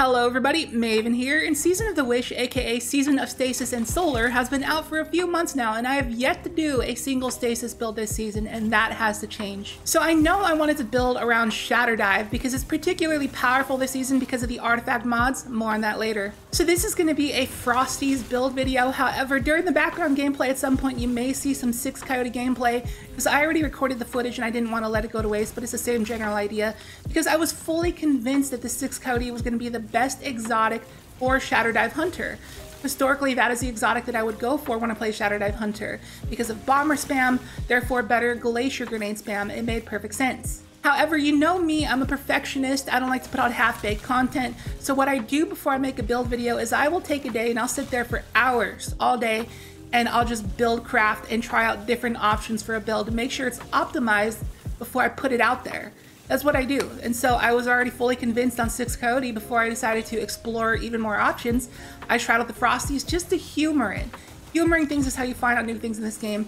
Hello everybody, Maven here, and Season of the Wish, aka Season of Stasis and Solar, has been out for a few months now, and I have yet to do a single Stasis build this season, and that has to change. So I know I wanted to build around Shatterdive because it's particularly powerful this season because of the artifact mods, more on that later. So this is going to be a Frosty's build video. However, during the background gameplay at some point you may see some Sixth Coyote gameplay, because I already recorded the footage and I didn't want to let it go to waste, but it's the same general idea, because I was fully convinced that the Sixth Coyote was going to be the best exotic for Shatterdive Hunter. Historically, that is the exotic that I would go for when I play Shatterdive Hunter. Because of bomber spam, therefore better Glacier Grenade spam, it made perfect sense. However, you know me, I'm a perfectionist, I don't like to put out half-baked content, so what I do before I make a build video is I will take a day and I'll sit there for hours all day and I'll just build, craft, and try out different options for a build to make sure it's optimized before I put it out there. That's what I do, and so I was already fully convinced on Sixth Coyote before I decided to explore even more options. I tried out the Frosties just to humor it. Humoring things is how you find out new things in this game.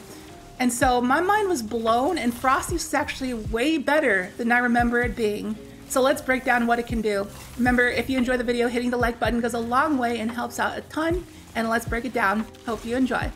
And so my mind was blown, and Frosties is actually way better than I remember it being. So let's break down what it can do. Remember, if you enjoy the video, hitting the like button goes a long way and helps out a ton, and let's break it down. Hope you enjoy.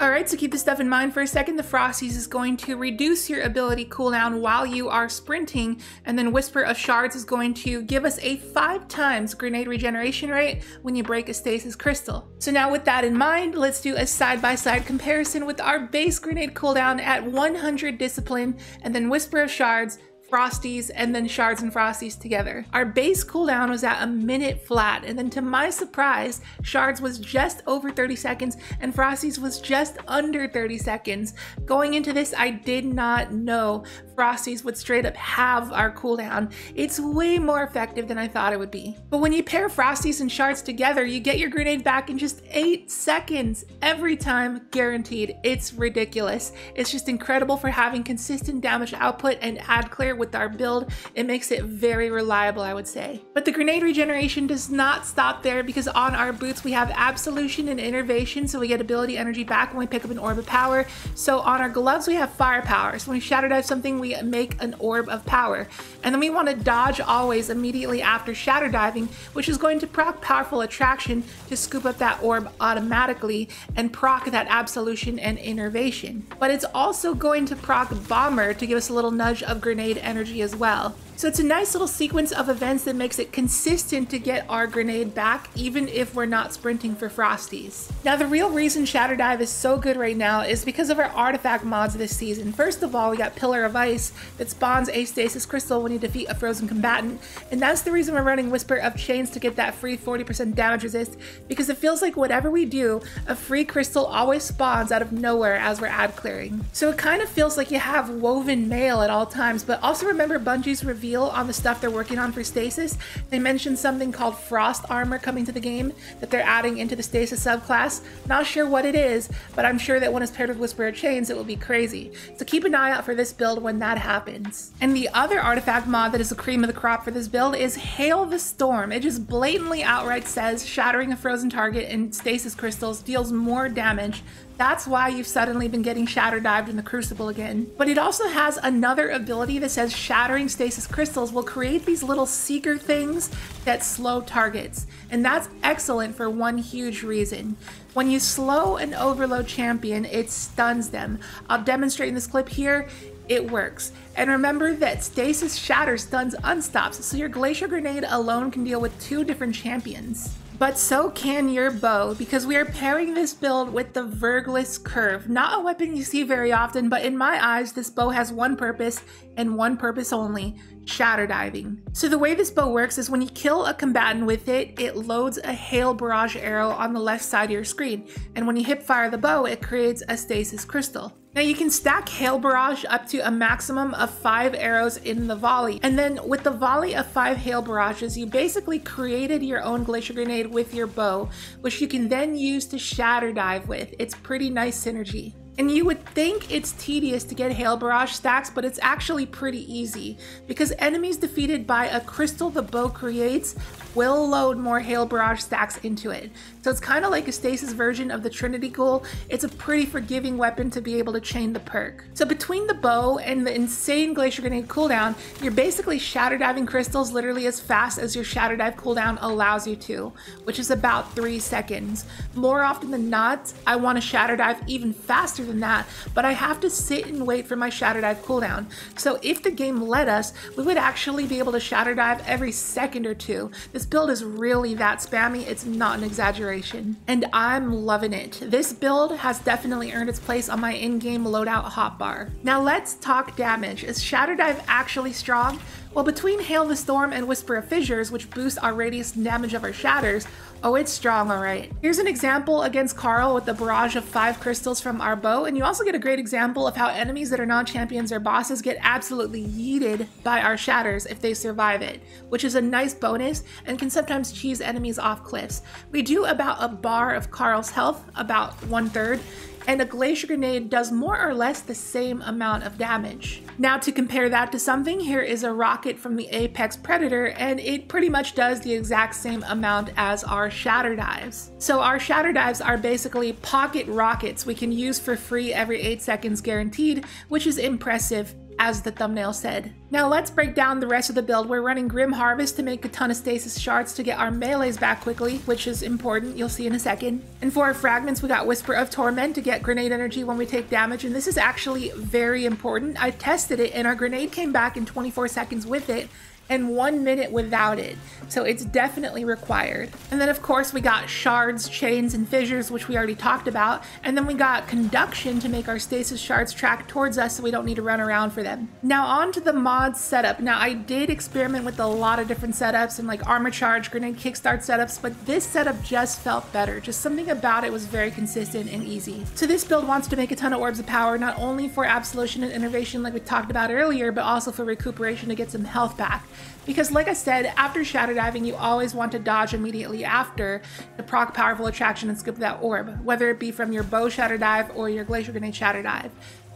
Alright, so keep this stuff in mind for a second. The Frosties is going to reduce your ability cooldown while you are sprinting, and then Whisper of Shards is going to give us a 5x grenade regeneration rate when you break a stasis crystal. So now with that in mind, let's do a side-by-side comparison with our base grenade cooldown at 100 discipline, and then Whisper of Shards, Frosties, and then Shards and Frosties together. Our base cooldown was at a minute flat, and then to my surprise, Shards was just over 30 seconds and Frosties was just under 30 seconds. Going into this, I did not know Frosties would straight up halve our cooldown. It's way more effective than I thought it would be. But when you pair Frosties and Shards together, you get your grenade back in just 8 seconds every time, guaranteed. It's ridiculous. It's just incredible for having consistent damage output and ad clear with our build. It makes it very reliable, I would say. But the grenade regeneration does not stop there, because on our boots we have Absolution and Innervation, so we get ability energy back when we pick up an Orb of Power. So on our gloves we have Firepower, so when we shatter dive something we make an Orb of Power. And then we want to dodge always immediately after shatter diving, which is going to proc Powerful Attraction to scoop up that orb automatically and proc that Absolution and Innervation. But it's also going to proc Bomber to give us a little nudge of grenade energy as well. So it's a nice little sequence of events that makes it consistent to get our grenade back, even if we're not sprinting for Frosties. Now, the real reason Shatterdive is so good right now is because of our artifact mods this season. First of all, we got Pillar of Ice that spawns a stasis crystal when you defeat a frozen combatant, and that's the reason we're running Whisper of Chains to get that free 40% damage resist, because it feels like whatever we do, a free crystal always spawns out of nowhere as we're ad clearing. So it kind of feels like you have woven mail at all times, but also remember Bungie's review on the stuff they're working on for stasis. They mentioned something called Frost Armor coming to the game that they're adding into the stasis subclass. Not sure what it is, but I'm sure that when it's paired with Whisper of Chains, it will be crazy. So keep an eye out for this build when that happens. And the other artifact mod that is the cream of the crop for this build is Hail the Storm. It just blatantly outright says shattering a frozen target in stasis crystals deals more damage. That's why you've suddenly been getting shatter-dived in the Crucible again. But it also has another ability that says shattering stasis crystals will create these little seeker things that slow targets. And that's excellent for one huge reason. When you slow an overload champion, it stuns them. I'll demonstrate in this clip here. It works. And remember that stasis shatter stuns unstops, so your Glacier Grenade alone can deal with 2 different champions. But so can your bow, because we are pairing this build with the Verglas Curve. Not a weapon you see very often, but in my eyes, this bow has one purpose and one purpose only: shatter diving. So the way this bow works is when you kill a combatant with it, it loads a hail barrage arrow on the left side of your screen. And when you hip fire the bow, it creates a stasis crystal. Now you can stack Hail Barrage up to a maximum of 5 arrows in the volley. And then with the volley of 5 Hail Barrages, you basically created your own Glacier Grenade with your bow, which you can then use to shatter dive with. It's pretty nice synergy. And you would think it's tedious to get Hail Barrage stacks, but it's actually pretty easy, because enemies defeated by a crystal the bow creates will load more Hail Barrage stacks into it. So it's kind of like a Stasis version of the Trinity Ghoul. It's a pretty forgiving weapon to be able to chain the perk. So between the bow and the insane Glacier Grenade cooldown, you're basically shatterdiving crystals literally as fast as your Shatterdive cooldown allows you to, which is about 3 seconds. More often than not, I want to Shatterdive even faster than that, but I have to sit and wait for my Shatterdive cooldown. So if the game let us, we would actually be able to Shatterdive every second or two. This build is really that spammy, it's not an exaggeration. And I'm loving it. This build has definitely earned its place on my in-game loadout hotbar. Now let's talk damage. Is Shatterdive actually strong? Well, between Hail the Storm and Whisper of Fissures, which boost our radius and damage of our shatters, oh, it's strong, all right. Here's an example against Carl with the barrage of 5 crystals from our bow, and you also get a great example of how enemies that are non-champions or bosses get absolutely yeeted by our shatters if they survive it, which is a nice bonus and can sometimes cheese enemies off cliffs. We do about a bar of Carl's health, about 1/3. And a Glacier Grenade does more or less the same amount of damage. Now to compare that to something, here is a rocket from the Apex Predator, and it pretty much does the exact same amount as our Shatterdives. So our Shatterdives are basically pocket rockets we can use for free every 8 seconds guaranteed, which is impressive, as the thumbnail said. Now let's break down the rest of the build. We're running Grim Harvest to make a ton of Stasis shards to get our melees back quickly, which is important, you'll see in a second. And for our fragments, we got Whisper of Torment to get grenade energy when we take damage, and this is actually very important. I tested it and our grenade came back in 24 seconds with it, and 1 minute without it, so it's definitely required. And then of course we got Shards, Chains, and Fissures, which we already talked about, and then we got Conduction to make our Stasis shards track towards us so we don't need to run around for them. Now on to the mod setup. Now I did experiment with a lot of different setups and like armor charge, grenade kickstart setups, but this setup just felt better. Just something about it was very consistent and easy. So this build wants to make a ton of orbs of power, not only for absolution and innervation like we talked about earlier, but also for recuperation to get some health back. Because like I said, after Shatterdiving, you always want to dodge immediately after to proc Powerful Attraction and scoop that orb, whether it be from your bow Shatterdive or your Glacier Grenade Shatterdive.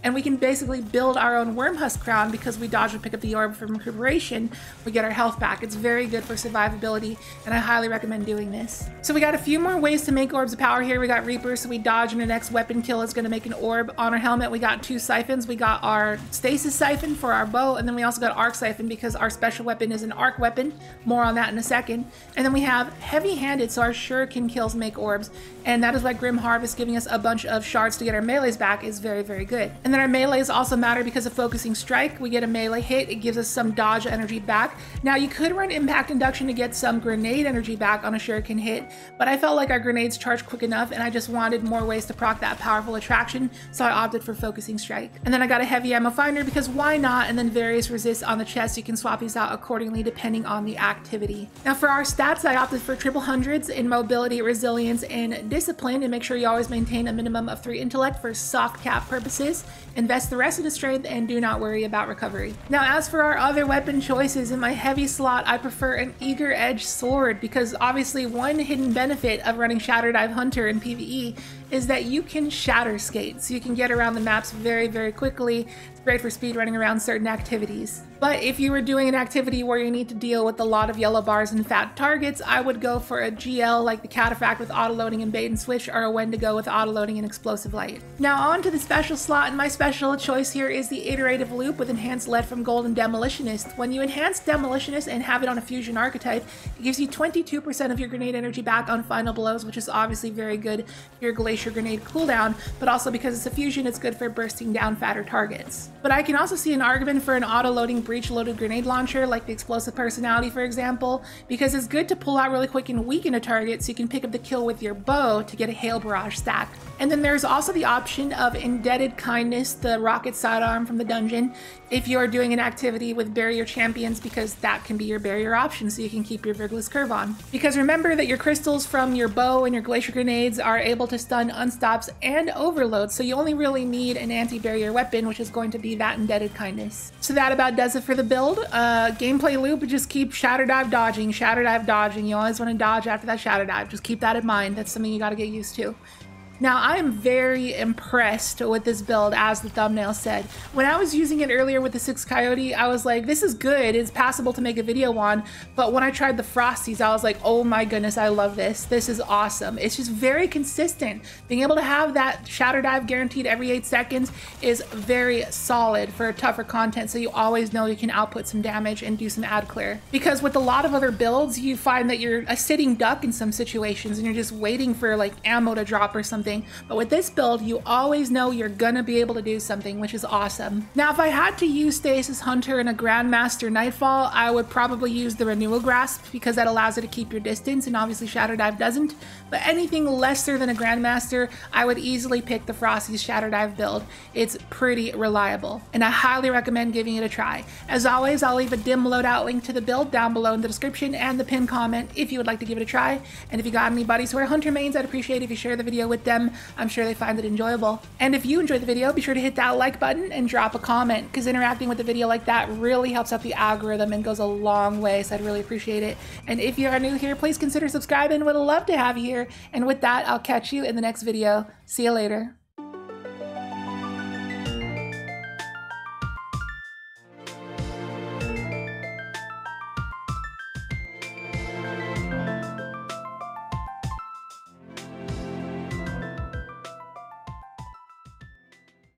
And we can basically build our own Wormhusk Crown because we dodge and pick up the orb from recuperation, we get our health back. It's very good for survivability, and I highly recommend doing this. So we got a few more ways to make orbs of power here. We got Reaper, so we dodge and our next weapon kill is gonna make an orb on our helmet. We got 2 siphons. We got our Stasis siphon for our bow, and then we also got Arc siphon because our special weapon is an arc weapon. More on that in a second. And then we have Heavy-handed, so our shuriken kills make orbs, and that is why Grim Harvest giving us a bunch of shards to get our melees back is very, very good. And then our melees also matter because of Focusing Strike. We get a melee hit, it gives us some dodge energy back. Now you could run Impact Induction to get some grenade energy back on a shuriken hit, but I felt like our grenades charged quick enough and I just wanted more ways to proc that Powerful Attraction, so I opted for Focusing Strike. And then I got a heavy ammo finder because why not, and then various resists on the chest. You can swap these out accordingly depending on the activity. Now for our stats, I opted for 300s in mobility, resilience, and discipline, and make sure you always maintain a minimum of 3 intellect for soft cap purposes. Invest the rest into strength and do not worry about recovery. Now as for our other weapon choices, in my heavy slot I prefer an Eager Edge sword because obviously one hidden benefit of running Shatterdive Hunter in PvE is that you can shatter skate, so you can get around the maps very, very quickly. It's great for speed running around certain activities. But if you were doing an activity where you need to deal with a lot of yellow bars and fat targets, I would go for a GL like the Cataphract with autoloading and Bait and Switch, or a Wendigo with autoloading and Explosive Light. Now on to the special slot, and my special choice here is the Iterative Loop with enhanced lead from gold and Demolitionist. When you enhance Demolitionist and have it on a fusion archetype, it gives you 22% of your grenade energy back on final blows, which is obviously very good for your Glacier Grenade cooldown, but also because it's a fusion, it's good for bursting down fatter targets. But I can also see an argument for an autoloading breech-loaded grenade launcher like the Explosive Personality, for example, because it's good to pull out really quick and weaken a target so you can pick up the kill with your bow to get a Hail Barrage stack. And then there's also the option of Indebted Kindness, the rocket sidearm from the dungeon, if you're doing an activity with barrier champions, because that can be your barrier option so you can keep your Verglas Curve on. Because remember that your crystals from your bow and your Glacier Grenades are able to stun unstops and overloads, so you only really need an anti-barrier weapon, which is going to be that Indebted Kindness. So that about does it for the build. Gameplay loop, just keep Shatterdive dodging, Shatterdive dodging. You always want to dodge after that Shatterdive, just keep that in mind. That's something you got to get used to. Now, I am very impressed with this build, as the thumbnail said. When I was using it earlier with the Sixth Coyote, I was like, this is good, it's passable to make a video on. But when I tried the Frosties, I was like, oh my goodness, I love this. This is awesome. It's just very consistent. Being able to have that Shatterdive guaranteed every 8 seconds is very solid for tougher content, so you always know you can output some damage and do some ad clear. Because with a lot of other builds, you find that you're a sitting duck in some situations, and you're just waiting for like ammo to drop or something. But with this build, you always know you're gonna be able to do something, which is awesome. Now, if I had to use Stasis Hunter in a Grandmaster Nightfall, I would probably use the Renewal Grasp, because that allows it to keep your distance, and obviously Shatterdive doesn't. But anything lesser than a Grandmaster, I would easily pick the Frosty's Shatterdive build. It's pretty reliable, and I highly recommend giving it a try. As always, I'll leave a dim loadout link to the build down below in the description and the pinned comment if you would like to give it a try. And if you got any buddies who are Hunter mains, I'd appreciate if you share the video with them. I'm sure they find it enjoyable. And if you enjoyed the video, be sure to hit that like button and drop a comment, because interacting with the video like that really helps out the algorithm and goes a long way, so I'd really appreciate it. And if you are new here, please consider subscribing. Would love to have you here. And with that, I'll catch you in the next video. See you later.